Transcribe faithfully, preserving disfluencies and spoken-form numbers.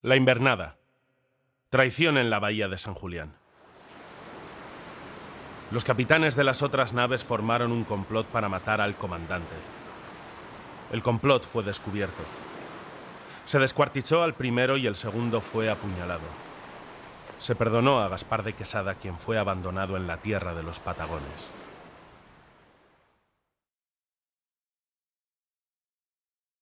La invernada. Traición en la bahía de San Julián. Los capitanes de las otras naves formaron un complot para matar al comandante. El complot fue descubierto. Se descuartizó al primero y el segundo fue apuñalado. Se perdonó a Gaspar de Quesada, quien fue abandonado en la tierra de los Patagones.